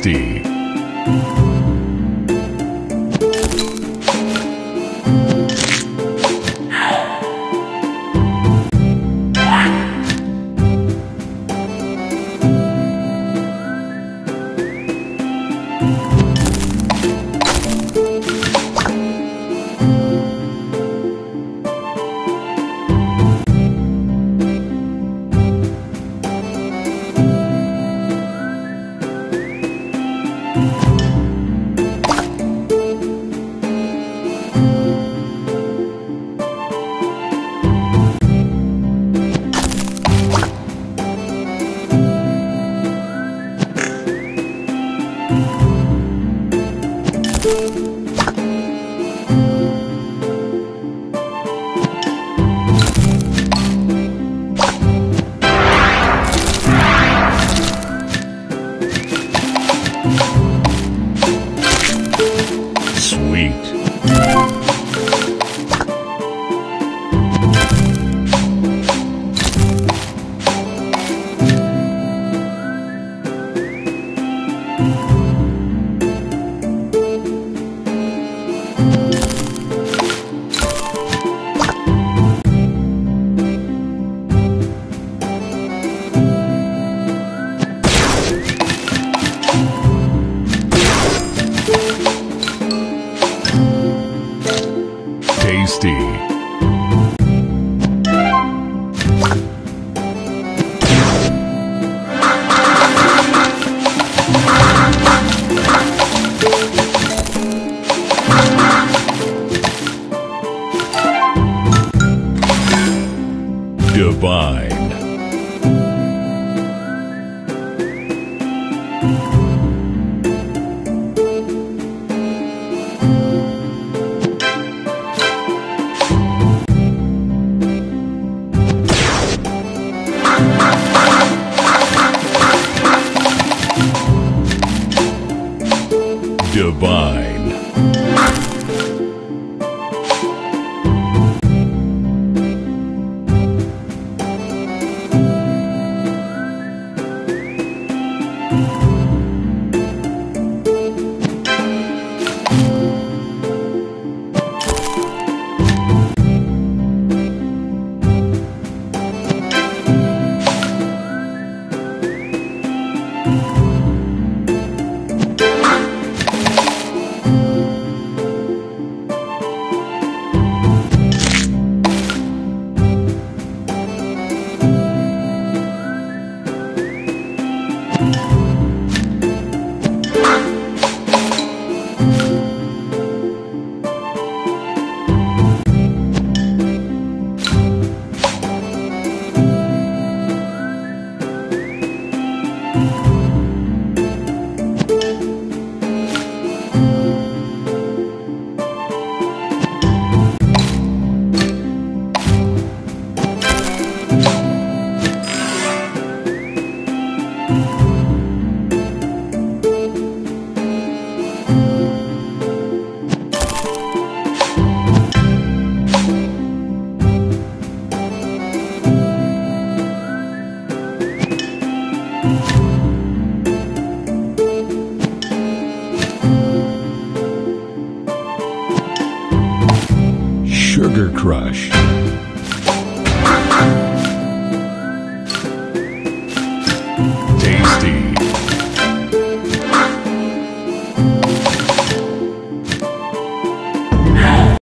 tasty. Tasty. Divine. Divine. Sugar Crush.